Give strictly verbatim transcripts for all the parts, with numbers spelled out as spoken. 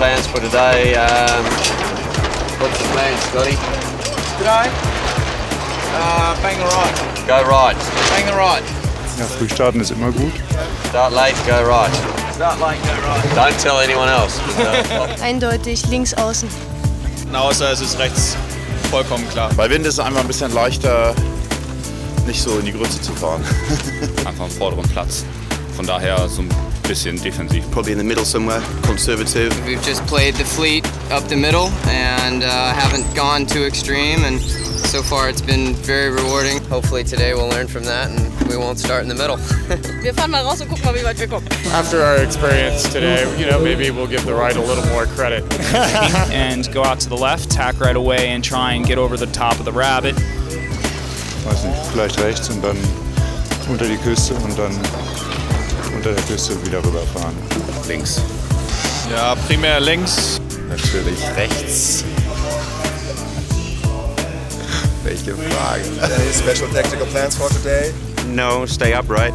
plans for today. Um, what's the plan, Scotty? Today? Uh, bang a right. Go right. Bang a right. Now if we start, is it no good? Start late, go right. Start late, go right. Don't tell anyone else. Eindeutig links außen. Na, außer es ist rechts. Vollkommen klar. Bei Wind ist es einfach ein bisschen leichter, nicht so in die Grütze zu fahren. Einfach am vorderen Platz. Von daher so ein bisschen defensiv. Probably in the middle somewhere, conservative. We've just played the fleet up the middle and uh, haven't gone too extreme, and so far it's been very rewarding. Hopefully today we'll learn from that and we won't start in the middle. Wir fahren mal raus und gucken mal, wie weit wir kommen. After our experience today, you know, maybe we'll give the right a little more credit. And go out to the left, tack right away and try and get over the top of the rabbit. Weiß nicht, vielleicht rechts und dann unter die Küste und dann unter der Küste wieder rüberfahren. Links. Ja, primär links. Natürlich rechts. Welche Frage. Any special tactical plans for today? No, stay upright.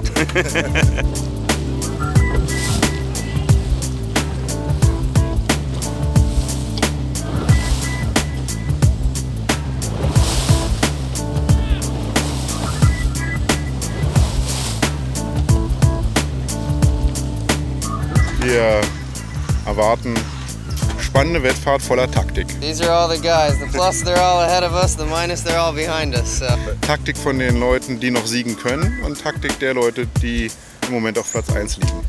Wir erwarten spannende Wettfahrt voller Taktik. These are all the guys. The plus, they're all ahead of us. The minus, they're all behind us. So. Taktik von den Leuten, die noch siegen können, und Taktik der Leute, die im Moment auf Platz eins liegen.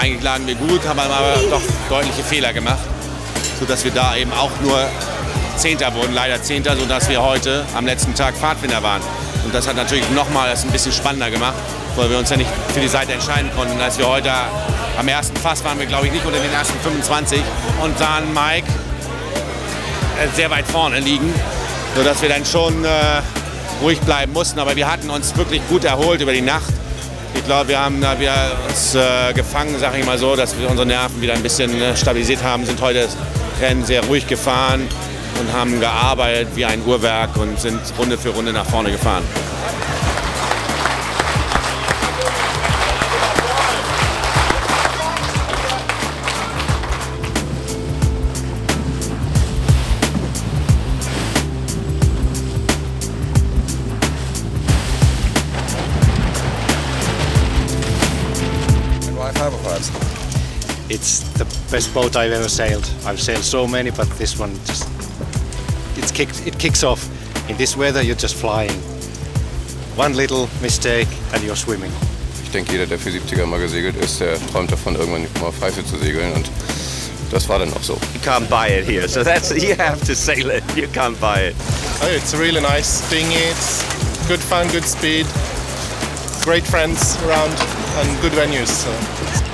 Eingeladen wir gut, haben aber doch deutliche Fehler gemacht, sodass wir da eben auch nur Zehnter wurden, leider Zehnter, sodass wir heute am letzten Tag Pfadfinder waren. Und das hat natürlich nochmal das ein bisschen spannender gemacht, weil wir uns ja nicht für die Seite entscheiden konnten. Als wir heute am ersten Fass waren, wir glaube ich nicht unter den ersten fünfundzwanzig und sahen Mike sehr weit vorne liegen, sodass wir dann schon äh, ruhig bleiben mussten. Aber wir hatten uns wirklich gut erholt über die Nacht. Ich glaube, wir haben wir uns äh, gefangen, sage ich mal so, dass wir unsere Nerven wieder ein bisschen äh, stabilisiert haben, sind heute das Rennen sehr ruhig gefahren und haben gearbeitet wie ein Uhrwerk und sind Runde für Runde nach vorne gefahren. It's the best boat I've ever sailed. I've sailed so many, but this one just it's kicked, it kicks off. In this weather you're just flying. One little mistake and you're swimming. Ich denke, jeder, der für siebziger mal gesegelt ist, der träumt davon, irgendwann mal Pfeife zu segeln, und das war dann auch so. You can't buy it here, so that's, you have to sail it, you can't buy it. Oh, it's a really nice thing. It's good fun, good speed, great friends around and good venues. So.